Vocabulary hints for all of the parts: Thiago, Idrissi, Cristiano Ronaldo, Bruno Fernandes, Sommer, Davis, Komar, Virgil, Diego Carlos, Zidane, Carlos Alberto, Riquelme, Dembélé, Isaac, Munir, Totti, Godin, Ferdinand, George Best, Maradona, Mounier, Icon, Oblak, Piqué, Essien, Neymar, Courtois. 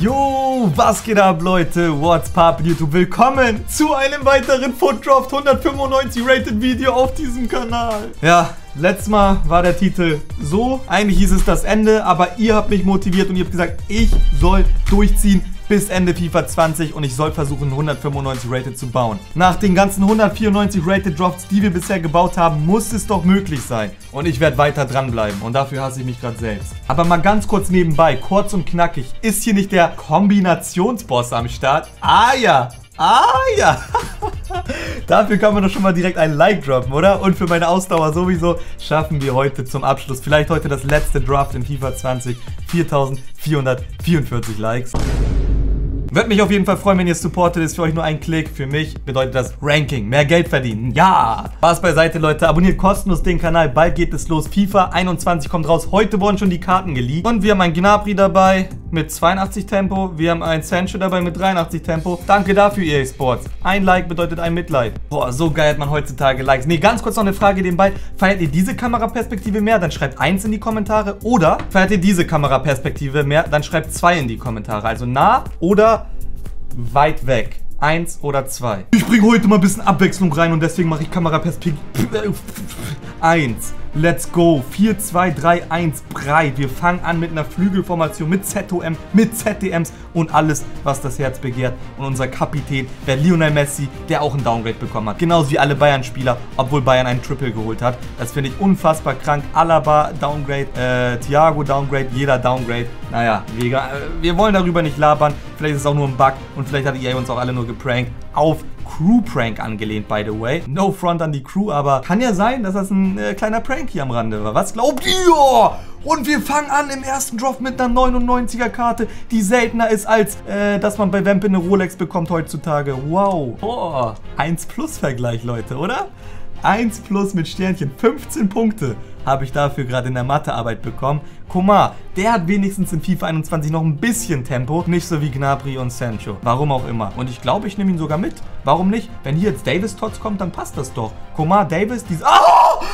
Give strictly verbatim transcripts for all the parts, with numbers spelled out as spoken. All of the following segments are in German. Yo, was geht ab, Leute? What's poppin', YouTube? Willkommen zu einem weiteren Footdraft hundertfünfundneunzig Rated Video auf diesem Kanal. Ja, letztes Mal war der Titel so. Eigentlich hieß es das Ende, aber ihr habt mich motiviert und ihr habt gesagt, ich soll durchziehen bis Ende FIFA zwanzig und ich soll versuchen, hundertfünfundneunzig Rated zu bauen. Nach den ganzen hundertvierundneunzig Rated Drafts, die wir bisher gebaut haben, muss es doch möglich sein. Und ich werde weiter dranbleiben und dafür hasse ich mich gerade selbst. Aber mal ganz kurz nebenbei, kurz und knackig, ist hier nicht der Kombinationsboss am Start? Ah ja, ah ja. Dafür kann man doch schon mal direkt ein Like droppen, oder? Und für meine Ausdauer sowieso schaffen wir heute zum Abschluss, vielleicht heute das letzte Draft in FIFA zwanzig, viertausendvierhundertvierundvierzig Likes. Würde mich auf jeden Fall freuen, wenn ihr supportet. Ist für euch nur ein Klick. Für mich bedeutet das Ranking. Mehr Geld verdienen. Ja! Spaß beiseite, Leute. Abonniert kostenlos den Kanal. Bald geht es los. FIFA einundzwanzig kommt raus. Heute wurden schon die Karten geleakt. Und wir haben einen Gnabry dabei mit zweiundachtzig Tempo. Wir haben einen Sancho dabei mit dreiundachtzig Tempo. Danke dafür, E A Sports. Ein Like bedeutet ein Mitleid. Boah, so geil hat man heutzutage Likes. Ne, ganz kurz noch eine Frage nebenbei. Feiert ihr diese Kameraperspektive mehr? Dann schreibt eins in die Kommentare. Oder feiert ihr diese Kameraperspektive mehr? Dann schreibt zwei in die Kommentare. Also nah oder weit weg. Eins oder zwei. Ich bringe heute mal ein bisschen Abwechslung rein und deswegen mache ich Kameraperspektive. Eins. Let's go. vier, zwei, drei, eins, breit. Wir fangen an mit einer Flügelformation, mit Z O M, mit Z D Ms und alles, was das Herz begehrt. Und unser Kapitän, der Lionel Messi, der auch einen Downgrade bekommen hat. Genauso wie alle Bayern-Spieler, obwohl Bayern einen Triple geholt hat. Das finde ich unfassbar krank. Alaba, Downgrade, äh, Thiago, Downgrade, jeder Downgrade. Naja, wir, äh, wir wollen darüber nicht labern. Vielleicht ist es auch nur ein Bug und vielleicht hat E A uns auch alle nur geprankt. Auf Crew-Prank angelehnt, by the way. No front an die Crew, aber kann ja sein, dass das ein äh, kleiner Prank hier am Rande war. Was glaubt ihr? Und wir fangen an im ersten Draft mit einer neunundneunziger Karte, die seltener ist als, äh, dass man bei Wempe eine Rolex bekommt heutzutage. Wow. Oh, eins plus Vergleich, Leute, oder? eins plus mit Sternchen, fünfzehn Punkte habe ich dafür gerade in der Mathearbeit bekommen. Komar, der hat wenigstens in FIFA einundzwanzig noch ein bisschen Tempo, nicht so wie Gnabry und Sancho. Warum auch immer. Und ich glaube, ich nehme ihn sogar mit. Warum nicht? Wenn hier jetzt Davis-Tots kommt, dann passt das doch. Komar, Davis, dies... Oh!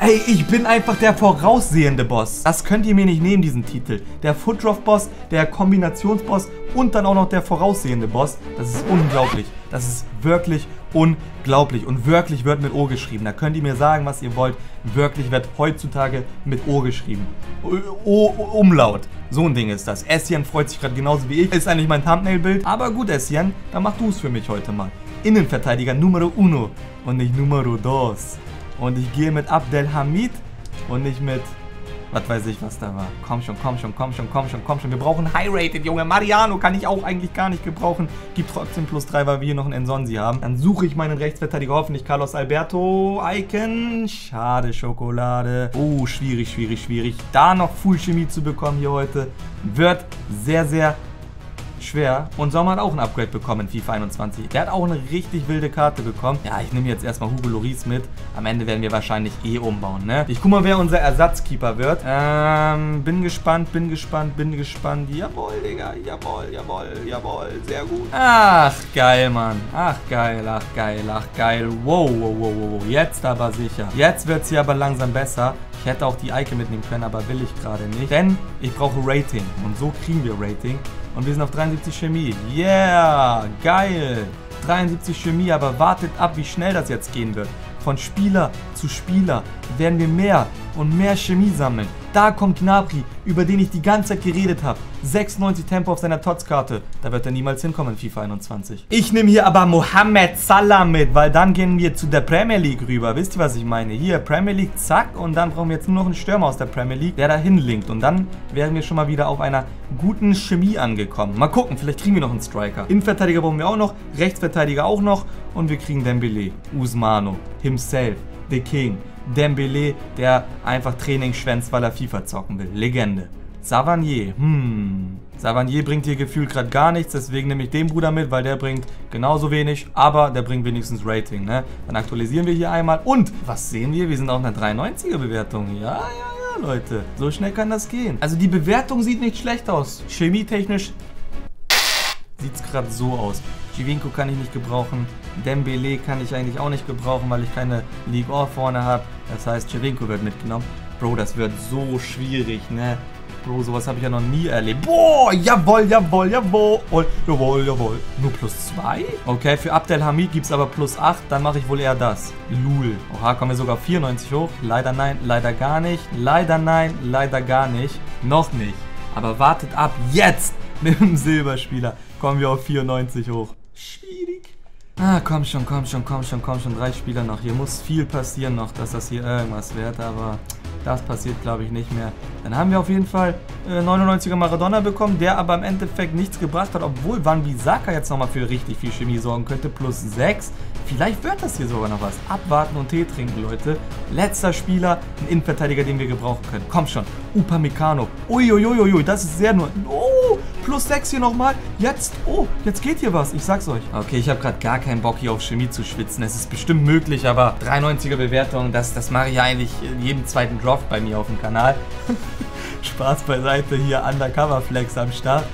Ey, ich bin einfach der voraussehende Boss. Das könnt ihr mir nicht nehmen, diesen Titel. Der Footdraft-Boss, der Kombinationsboss und dann auch noch der voraussehende Boss. Das ist unglaublich. Das ist wirklich unglaublich. Und wirklich wird mit O geschrieben. Da könnt ihr mir sagen, was ihr wollt. Wirklich wird heutzutage mit O geschrieben. O-Umlaut. So ein Ding ist das. Essien freut sich gerade genauso wie ich. Ist eigentlich mein Thumbnail-Bild. Aber gut, Essien, dann mach du es für mich heute mal. Innenverteidiger Numero Uno und nicht Numero Dos. Und ich gehe mit Abdelhamid und nicht mit... Was weiß ich, was da war. Komm schon, komm schon, komm schon, komm schon, komm schon. Wir brauchen High-Rated, Junge. Mariano kann ich auch eigentlich gar nicht gebrauchen. Gibt trotzdem plus drei, weil wir hier noch einen Ensonsi haben. Dann suche ich meinen Rechtsverteidiger, hoffentlich Carlos Alberto. Icon. Schade, Schokolade. Oh, schwierig, schwierig, schwierig. Da noch Full Chemie zu bekommen hier heute wird sehr, sehr schwer. Und Sommer hat auch ein Upgrade bekommen in FIFA einundzwanzig. Der hat auch eine richtig wilde Karte bekommen. Ja, ich nehme jetzt erstmal Hugo Loris mit. Am Ende werden wir wahrscheinlich eh umbauen, ne? Ich guck mal, wer unser Ersatzkeeper wird. Ähm, bin gespannt, bin gespannt, bin gespannt. Jawohl, Digga, jawohl, jawohl, jawohl. Sehr gut. Ach, geil, Mann. Ach, geil, ach, geil, ach, geil. Wow, wow, wow, wow. Jetzt aber sicher. Jetzt wird es hier aber langsam besser. Ich hätte auch die Icon mitnehmen können, aber will ich gerade nicht. Denn ich brauche Rating. Und so kriegen wir Rating. Und wir sind auf dreiundsiebzig Chemie. Yeah, geil. dreiundsiebzig Chemie, aber wartet ab, wie schnell das jetzt gehen wird. Von Spieler zu Spieler werden wir mehr und mehr Chemie sammeln. Da kommt Gnabry, über den ich die ganze Zeit geredet habe. sechsundneunzig Tempo auf seiner Tots-Karte. Da wird er niemals hinkommen in FIFA einundzwanzig. Ich nehme hier aber Mohamed Salah mit, weil dann gehen wir zu der Premier League rüber. Wisst ihr, was ich meine? Hier, Premier League, zack. Und dann brauchen wir jetzt nur noch einen Stürmer aus der Premier League, der da hinlinkt. Und dann wären wir schon mal wieder auf einer guten Chemie angekommen. Mal gucken, vielleicht kriegen wir noch einen Striker. Innenverteidiger brauchen wir auch noch, Rechtsverteidiger auch noch. Und wir kriegen Dembélé, Usmano, himself, the King. Dembélé, der einfach Training schwänzt, weil er FIFA zocken will. Legende. Savanier, hm. Savanier bringt hier gefühlt gerade gar nichts, deswegen nehme ich den Bruder mit, weil der bringt genauso wenig, aber der bringt wenigstens Rating, ne? Dann aktualisieren wir hier einmal und was sehen wir? Wir sind auf einer dreiundneunziger Bewertung. Ja, ja, ja, Leute. So schnell kann das gehen. Also die Bewertung sieht nicht schlecht aus. Chemietechnisch sieht es gerade so aus. Shevchenko kann ich nicht gebrauchen. Dembélé kann ich eigentlich auch nicht gebrauchen, weil ich keine League All vorne habe. Das heißt, Shevchenko wird mitgenommen. Bro, das wird so schwierig, ne? Bro, sowas habe ich ja noch nie erlebt. Boah, jawohl, jawohl, jawohl. Jawohl, jawohl. Nur plus zwei? Okay, für Abdelhamid gibt es aber plus acht. Dann mache ich wohl eher das. Lul. Oha, kommen wir sogar vierundneunzig hoch. Leider nein, leider gar nicht. Leider nein, leider gar nicht. Noch nicht. Aber wartet ab. Jetzt mit dem Silberspieler kommen wir auf vierundneunzig hoch. Schwierig. Ah, komm schon, komm schon, komm schon, komm schon. Drei Spieler noch. Hier muss viel passieren noch, dass das hier irgendwas wird. Aber das passiert, glaube ich, nicht mehr. Dann haben wir auf jeden Fall äh, neunundneunziger Maradona bekommen, der aber im Endeffekt nichts gebracht hat, obwohl Wan-Bissaka jetzt nochmal für richtig viel Chemie sorgen könnte. Plus sechs. Vielleicht wird das hier sogar noch was. Abwarten und Tee trinken, Leute. Letzter Spieler, ein Innenverteidiger, den wir gebrauchen können. Komm schon. Upamecano. Uiuiuiui, das ist sehr nur... Oh, plus sechs hier nochmal. Jetzt, oh, jetzt geht hier was. Ich sag's euch. Okay, ich habe gerade gar keinen Bock, hier auf Chemie zu schwitzen. Es ist bestimmt möglich, aber dreiundneunziger Bewertung, das, das mache ich ja eigentlich jeden zweiten Drop bei mir auf dem Kanal. Spaß beiseite, hier Undercover Flex am Start.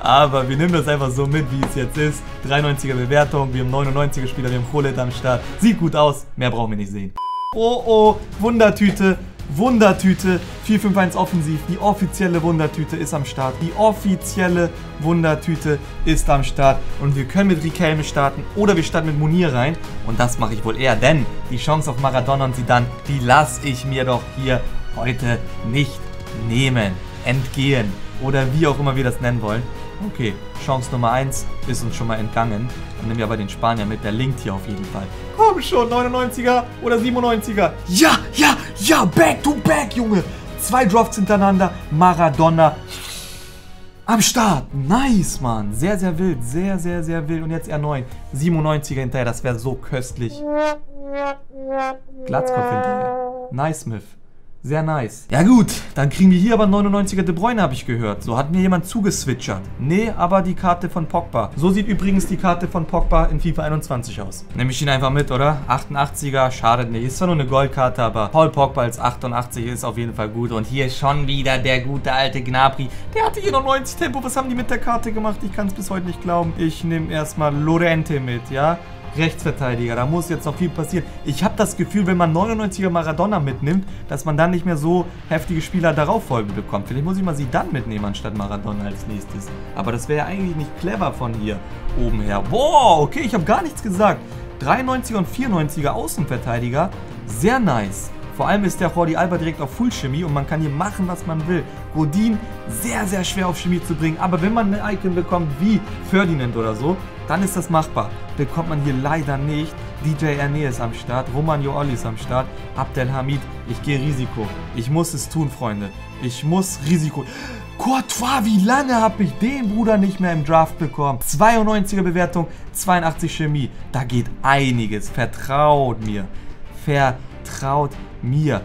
Aber wir nehmen das einfach so mit, wie es jetzt ist. dreiundneunziger Bewertung, wir haben neunundneunziger Spieler, wir haben Cholet am Start. Sieht gut aus, mehr brauchen wir nicht sehen. Oh, oh, Wundertüte, Wundertüte. vier fünf eins offensiv, die offizielle Wundertüte ist am Start. Die offizielle Wundertüte ist am Start. Und wir können mit Riquelme starten oder wir starten mit Munir rein. Und das mache ich wohl eher, denn die Chance auf Maradona und Zidane, die lasse ich mir doch hier heute nicht nehmen, entgehen oder wie auch immer wir das nennen wollen. Okay, Chance Nummer eins ist uns schon mal entgangen. Dann nehmen wir aber den Spanier mit, der linkt hier auf jeden Fall. Komm schon, neunundneunziger oder siebenundneunziger. Ja, ja, ja, back to back, Junge. Zwei Drafts hintereinander, Maradona am Start. Nice, Mann. Sehr, sehr wild, sehr, sehr, sehr wild. Und jetzt R neun, siebenundneunziger hinterher, das wäre so köstlich. Glatzkopf hinterher. Nice, Myth. Sehr nice. Ja gut, dann kriegen wir hier aber neunundneunziger De Bruyne, habe ich gehört. So hat mir jemand zugeswitchert. Nee, aber die Karte von Pogba. So sieht übrigens die Karte von Pogba in FIFA einundzwanzig aus. Nehme ich ihn einfach mit, oder? achtundachtziger, schadet nicht. Ist zwar nur eine Goldkarte, aber Paul Pogba als achtundachtzig ist auf jeden Fall gut. Und hier schon wieder der gute alte Gnabry. Der hatte hier noch neunzig Tempo. Was haben die mit der Karte gemacht? Ich kann es bis heute nicht glauben. Ich nehme erstmal Lorente mit, ja? Rechtsverteidiger, da muss jetzt noch viel passieren. Ich habe das Gefühl, wenn man neunundneunziger Maradona mitnimmt, dass man dann nicht mehr so heftige Spieler darauf folgen bekommt. Vielleicht muss ich mal Zidane mitnehmen anstatt Maradona als nächstes. Aber das wäre ja eigentlich nicht clever von hier oben her. Wow, okay, ich habe gar nichts gesagt. dreiundneunziger und vierundneunziger Außenverteidiger, sehr nice. Vor allem ist der Jordi Alba direkt auf Full Chemie und man kann hier machen, was man will. Godin, sehr, sehr schwer auf Chemie zu bringen. Aber wenn man ein Icon bekommt wie Ferdinand oder so, dann ist das machbar. Bekommt man hier leider nicht. D J Erne ist am Start. Romagnoli Oli ist am Start. Abdelhamid, ich gehe Risiko. Ich muss es tun, Freunde. Ich muss Risiko... Courtois, wie lange habe ich den Bruder nicht mehr im Draft bekommen? zweiundneunziger Bewertung, zweiundachtzig Chemie. Da geht einiges. Vertraut mir. Vertraut mir. Mir.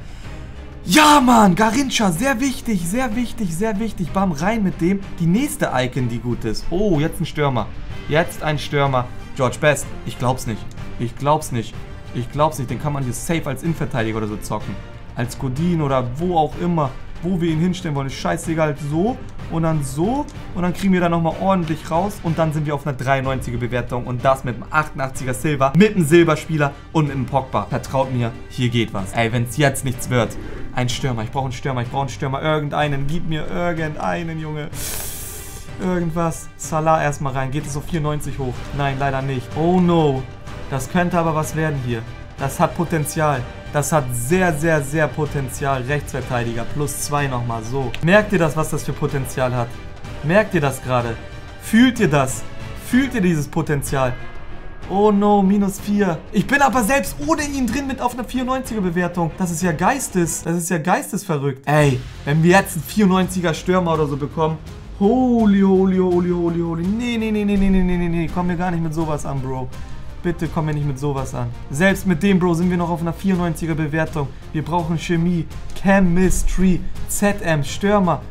Ja, Mann, Garincha, sehr wichtig, sehr wichtig, sehr wichtig. Bam, rein mit dem. Die nächste Icon, die gut ist. Oh, jetzt ein Stürmer. Jetzt ein Stürmer. George Best. Ich glaub's nicht. Ich glaub's nicht. Ich glaub's nicht. Den kann man hier safe als Innenverteidiger oder so zocken. Als Godin oder wo auch immer. Wo wir ihn hinstellen wollen. Scheißegal. So und dann so. Und dann kriegen wir da nochmal ordentlich raus. Und dann sind wir auf einer dreiundneunziger Bewertung. Und das mit einem achtundachtziger Silber. Mit einem Silberspieler und mit einem Pogba. Vertraut mir, hier geht was. Ey, wenn es jetzt nichts wird. Ein Stürmer. Ich brauche einen Stürmer. Ich brauche einen Stürmer. Irgendeinen. Gib mir irgendeinen, Junge. Irgendwas. Salah erstmal rein. Geht es auf vierundneunzig hoch? Nein, leider nicht. Oh no. Das könnte aber was werden hier. Das hat Potenzial. Das hat sehr, sehr, sehr Potenzial. Rechtsverteidiger, plus zwei nochmal, so. Merkt ihr das, was das für Potenzial hat? Merkt ihr das gerade? Fühlt ihr das? Fühlt ihr dieses Potenzial? Oh no, minus vier. Ich bin aber selbst ohne ihn drin mit auf einer vierundneunziger Bewertung. Das ist ja Geistes, das ist ja geistesverrückt. Ey, wenn wir jetzt einen vierundneunziger Stürmer oder so bekommen. Holy, holy, holy, holy, holy. Nee, nee, nee, nee, nee, nee, nee, nee. Komm mir gar nicht mit sowas an, Bro. Bitte komm mir nicht mit sowas an. Selbst mit dem, Bro, sind wir noch auf einer vierundneunziger Bewertung. Wir brauchen Chemie, Chemistry, Z M, Stürmer.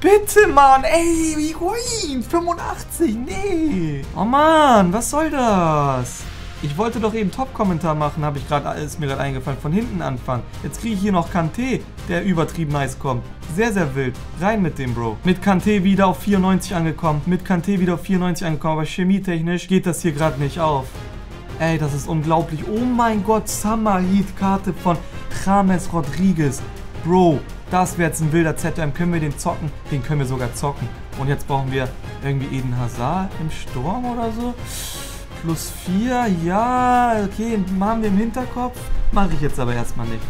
Bitte, Mann, ey, ui, fünfundachtzig, nee. Oh, Mann, was soll das? Ich wollte doch eben Top-Kommentar machen, habe ich gerade, ist mir gerade eingefallen. Von hinten anfangen. Jetzt kriege ich hier noch Kanté, der übertrieben nice kommt. Sehr, sehr wild. Rein mit dem, Bro. Mit Kanté wieder auf vierundneunzig angekommen. Mit Kanté wieder auf vierundneunzig angekommen. Aber chemietechnisch geht das hier gerade nicht auf. Ey, das ist unglaublich. Oh mein Gott, Summer Heat Karte von James Rodriguez. Bro, Das wäre jetzt ein wilder Z M. Können wir den zocken? Den können wir sogar zocken. Und jetzt brauchen wir irgendwie Eden Hazard im Sturm oder so. plus vier. Ja, okay, machen wir im Hinterkopf. Mache ich jetzt aber erstmal nicht.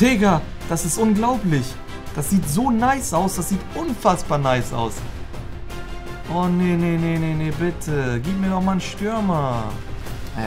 Digga, das ist unglaublich. Das sieht so nice aus. Das sieht unfassbar nice aus. Oh, nee, nee, nee, nee, nee, bitte. Gib mir doch mal einen Stürmer.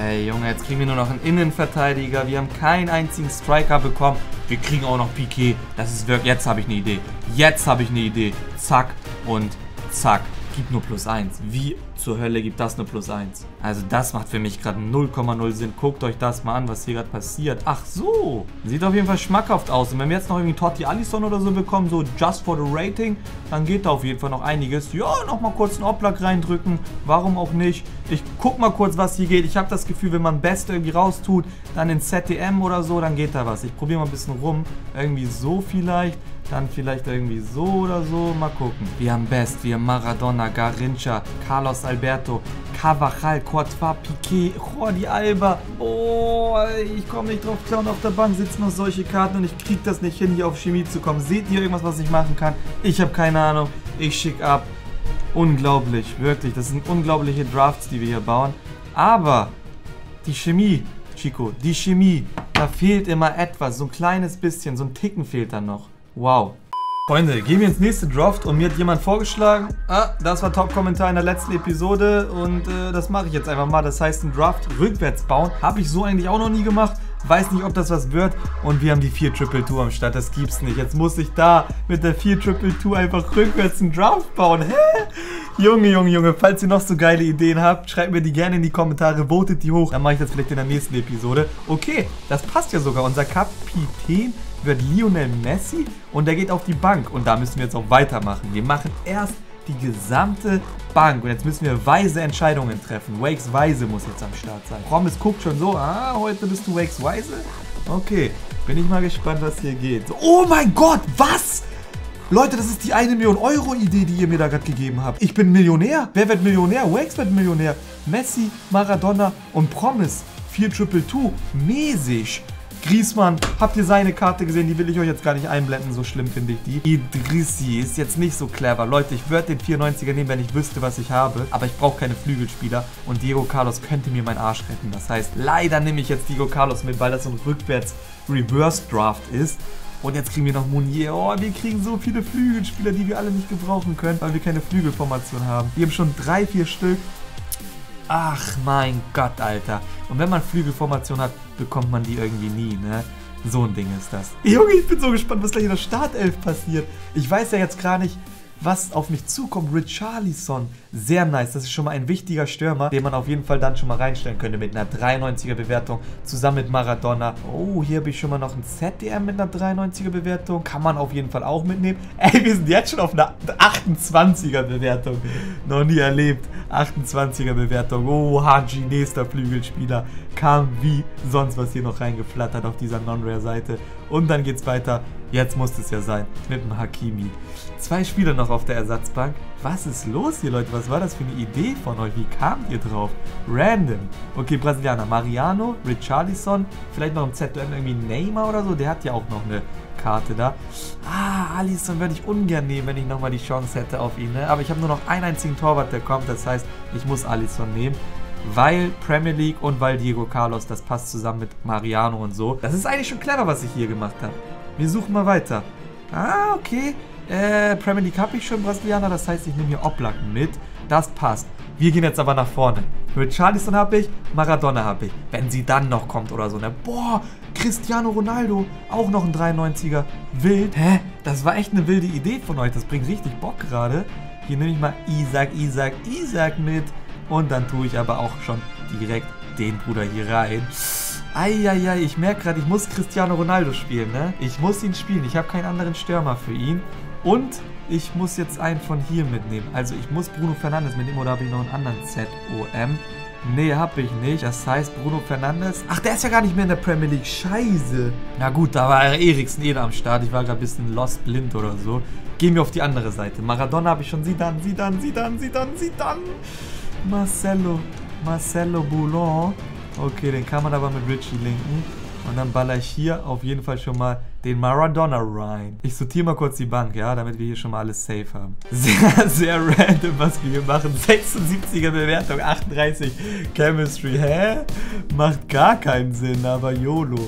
Ey, Junge, jetzt kriegen wir nur noch einen Innenverteidiger. Wir haben keinen einzigen Striker bekommen. Wir kriegen auch noch Piqué. Das ist wirklich... Jetzt habe ich eine Idee. Jetzt habe ich eine Idee. Zack und zack. Gibt nur plus eins. Wie zur Hölle gibt das nur plus eins? Also das macht für mich gerade null Komma null Sinn. Guckt euch das mal an, was hier gerade passiert. Ach so. Sieht auf jeden Fall schmackhaft aus. Und wenn wir jetzt noch irgendwie Totti Alisson oder so bekommen, so just for the rating, dann geht da auf jeden Fall noch einiges. Ja, nochmal kurz einen Oblak reindrücken. Warum auch nicht? Ich guck mal kurz, was hier geht. Ich habe das Gefühl, wenn man Beste irgendwie raustut, dann in Z D M oder so, dann geht da was. Ich probiere mal ein bisschen rum. Irgendwie so vielleicht. Dann vielleicht irgendwie so oder so. Mal gucken. Wir haben Best, wir haben Maradona, Garincha, Carlos Alberto, Cavachal, Courtois, Piqué, Jordi Alba. Oh, ich komme nicht drauf klar. Und auf der Bank sitzen noch solche Karten und ich kriege das nicht hin, hier auf Chemie zu kommen. Seht ihr irgendwas, was ich machen kann? Ich habe keine Ahnung. Ich schicke ab. Unglaublich, wirklich. Das sind unglaubliche Drafts, die wir hier bauen. Aber die Chemie, Chico, die Chemie, da fehlt immer etwas. So ein kleines bisschen, so ein Ticken fehlt da noch. Wow. Freunde, gehen wir ins nächste Draft und mir hat jemand vorgeschlagen, ah, das war Top-Kommentar in der letzten Episode und äh, das mache ich jetzt einfach mal. Das heißt, ein Draft rückwärts bauen. Habe ich so eigentlich auch noch nie gemacht. Weiß nicht, ob das was wird. Und wir haben die vier Triple Two am Start. Das gibt's nicht. Jetzt muss ich da mit der vier Triple Two einfach rückwärts einen Draft bauen. Hä? Junge, Junge, Junge. Falls ihr noch so geile Ideen habt, schreibt mir die gerne in die Kommentare. Votet die hoch. Dann mache ich das vielleicht in der nächsten Episode. Okay, das passt ja sogar. Unser Kapitän wird Lionel Messi und der geht auf die Bank. Und da müssen wir jetzt auch weitermachen. Wir machen erst die gesamte Bank. Und jetzt müssen wir weise Entscheidungen treffen. Wakes Weise muss jetzt am Start sein. Promis guckt schon so. Ah, heute bist du Wakes Weise? Okay, bin ich mal gespannt, was hier geht. Oh mein Gott, was? Leute, das ist die eine Million Euro Idee, die ihr mir da gerade gegeben habt. Ich bin Millionär. Wer wird Millionär? Wakes wird Millionär. Messi, Maradona und Promis. vier Triple Two. Mäßig. Griezmann, habt ihr seine Karte gesehen? Die will ich euch jetzt gar nicht einblenden, so schlimm finde ich die. Idrissi ist jetzt nicht so clever. Leute, ich würde den vierundneunziger nehmen, wenn ich wüsste, was ich habe. Aber ich brauche keine Flügelspieler und Diego Carlos könnte mir meinen Arsch retten. Das heißt, leider nehme ich jetzt Diego Carlos mit, weil das so ein Rückwärts-Reverse-Draft ist. Und jetzt kriegen wir noch Mounier. Oh, wir kriegen so viele Flügelspieler, die wir alle nicht gebrauchen können, weil wir keine Flügelformation haben. Wir haben schon drei, vier Stück. Ach mein Gott, Alter. Und wenn man Flügelformation hat, bekommt man die irgendwie nie, ne? So ein Ding ist das. Junge, ich bin so gespannt, was gleich in der Startelf passiert. Ich weiß ja jetzt gar nicht, was auf mich zukommt. Richarlison, sehr nice. Das ist schon mal ein wichtiger Stürmer, den man auf jeden Fall dann schon mal reinstellen könnte mit einer dreiundneunziger Bewertung. Zusammen mit Maradona. Oh, hier habe ich schon mal noch ein Z D M mit einer dreiundneunziger Bewertung. Kann man auf jeden Fall auch mitnehmen. Ey, wir sind jetzt schon auf einer achtundzwanziger Bewertung. Noch nie erlebt. achtundzwanziger Bewertung. Oh, Haji, nächster Flügelspieler. Kam wie sonst was hier noch reingeflattert auf dieser Non-Rare-Seite. Und dann geht's weiter. Jetzt muss es ja sein. Mit dem Hakimi. Zwei Spieler noch auf der Ersatzbank. Was ist los hier, Leute? Was war das für eine Idee von euch? Wie kamt ihr drauf? Random. Okay, Brasilianer. Mariano, Richarlison. Vielleicht noch im Z M irgendwie Neymar oder so. Der hat ja auch noch eine Karte da. Ah, Alisson würde ich ungern nehmen, wenn ich nochmal die Chance hätte auf ihn. Ne? Aber ich habe nur noch einen einzigen Torwart, der kommt. Das heißt, ich muss Alisson nehmen. Weil Premier League und weil Diego Carlos, das passt zusammen mit Mariano und so. Das ist eigentlich schon clever, was ich hier gemacht habe. Wir suchen mal weiter. Ah, okay. Äh, Premier League habe ich schon, Brasilianer. Das heißt, ich nehme hier Oblak mit. Das passt. Wir gehen jetzt aber nach vorne. Richarlison habe ich, Maradona habe ich. Wenn sie dann noch kommt oder so. Ne? Boah, Cristiano Ronaldo, auch noch ein dreiundneunziger. Wild. Hä? Das war echt eine wilde Idee von euch. Das bringt richtig Bock gerade. Hier nehme ich mal Isaac, Isaac, Isaac mit. Und dann tue ich aber auch schon direkt den Bruder hier rein. Eieiei, ich merke gerade, ich muss Cristiano Ronaldo spielen, ne? Ich muss ihn spielen. Ich habe keinen anderen Stürmer für ihn. Und ich muss jetzt einen von hier mitnehmen. Also ich muss Bruno Fernandes mitnehmen oder habe ich noch einen anderen Z O M? Nee, habe ich nicht. Das heißt, Bruno Fernandes... Ach, der ist ja gar nicht mehr in der Premier League. Scheiße. Na gut, da war Eriksen eh am Start. Ich war gerade ein bisschen lost, blind oder so. Gehen wir auf die andere Seite. Maradona habe ich schon. Zidane, Zidane, Zidane, Zidane, Zidane. Marcelo, Marcelo Boulon. Okay, den kann man aber mit Richie linken. Und dann baller ich hier auf jeden Fall schon mal den Maradona rein. Ich sortiere mal kurz die Bank, ja, damit wir hier schon mal alles safe haben. Sehr, sehr random, was wir hier machen. sechsundsiebziger Bewertung, achtunddreißig Chemistry. Hä? Macht gar keinen Sinn, aber YOLO.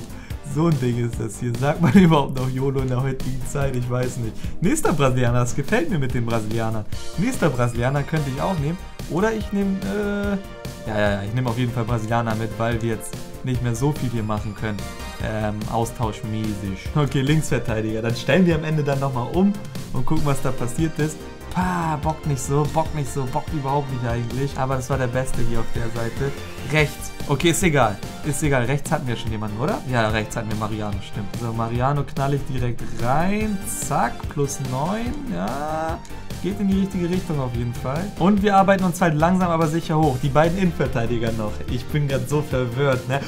So ein Ding ist das hier. Sagt man überhaupt noch YOLO in der heutigen Zeit? Ich weiß nicht. Nächster Brasilianer, das gefällt mir mit den Brasilianern. Nächster Brasilianer könnte ich auch nehmen. Oder ich nehme, äh, ja, ja, ja, ich nehme auf jeden Fall Brasilianer mit, weil wir jetzt nicht mehr so viel hier machen können. Ähm, austauschmäßig. Okay, Linksverteidiger. Dann stellen wir am Ende dann nochmal um und gucken, was da passiert ist. Pah, Bock nicht so, Bock nicht so, Bock überhaupt nicht eigentlich. Aber das war der Beste hier auf der Seite. Rechts. Okay, ist egal. Ist egal. Rechts hatten wir schon jemanden, oder? Ja, rechts hatten wir Mariano, stimmt. So, Mariano knall ich direkt rein. Zack, plus neun. Ja, geht in die richtige Richtung auf jeden Fall. Und wir arbeiten uns halt langsam, aber sicher hoch. Die beiden Innenverteidiger noch. Ich bin gerade so verwirrt, ne?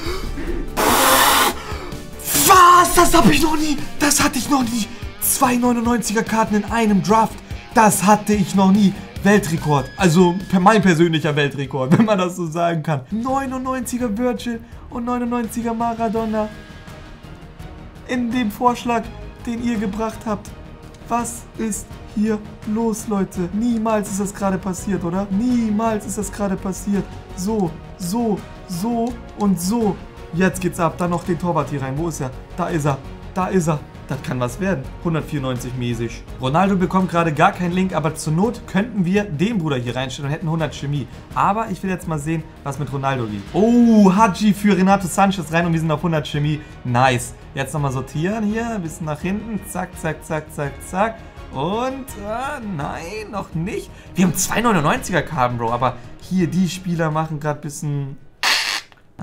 Was? Das hab ich noch nie. Das hatte ich noch nie. zwei neunundneunziger Karten in einem Draft. Das hatte ich noch nie. Weltrekord. Also mein persönlicher Weltrekord, wenn man das so sagen kann. neunundneunziger Virgil und neunundneunziger Maradona. In dem Vorschlag, den ihr gebracht habt. Was ist hier los, Leute? Niemals ist das gerade passiert, oder? Niemals ist das gerade passiert. So, so, so und so. Jetzt geht's ab. Dann noch den Torwart hier rein. Wo ist er? Da ist er. Da ist er. Das kann was werden. hundertvierundneunzig mäßig. Ronaldo bekommt gerade gar keinen Link, aber zur Not könnten wir den Bruder hier reinstellen und hätten hundert Chemie. Aber ich will jetzt mal sehen, was mit Ronaldo liegt. Oh, Hadji für Renato Sanchez rein und wir sind auf hundert Chemie. Nice. Jetzt nochmal sortieren hier, ein bisschen nach hinten. Zack, zack, zack, zack, zack. Und, äh, nein, noch nicht. Wir haben zwei neunundneunziger Karten, Bro, aber hier die Spieler machen gerade ein bisschen...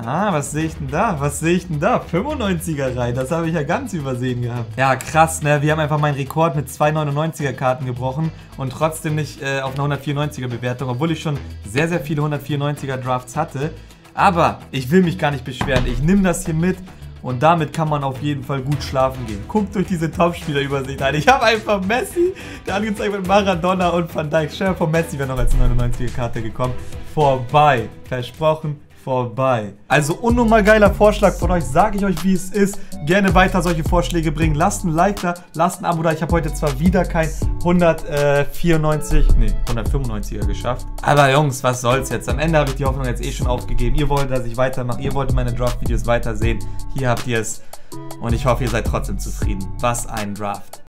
Ah, was sehe ich denn da? Was sehe ich denn da? fünfundneunziger rein, das habe ich ja ganz übersehen gehabt. Ja, krass, ne? Wir haben einfach meinen Rekord mit zwei neunundneunziger Karten gebrochen und trotzdem nicht äh, auf eine hundertvierundneunziger Bewertung, obwohl ich schon sehr, sehr viele hundertvierundneunziger Drafts hatte. Aber ich will mich gar nicht beschweren, ich nehme das hier mit. Und damit kann man auf jeden Fall gut schlafen gehen. Guckt euch diese Top-Spieler-Übersicht an. Ich habe einfach Messi, der angezeigt wird Maradona und Van Dijk. Stell dir vor, Messi wäre noch als neunundneunziger Karte gekommen. Vorbei. Versprochen. Vorbei. Also unnormal geiler Vorschlag von euch, sage ich euch, wie es ist. Gerne weiter solche Vorschläge bringen. Lasst ein Like da, lasst ein Abo da. Ich habe heute zwar wieder kein hundertvierundneunzig, nee, hundertfünfundneunziger geschafft. Aber Jungs, was soll's jetzt? Am Ende habe ich die Hoffnung jetzt eh schon aufgegeben. Ihr wollt, dass ich weitermache. Ihr wollt meine Draft-Videos weitersehen. Hier habt ihr es. Und ich hoffe, ihr seid trotzdem zufrieden. Was ein Draft.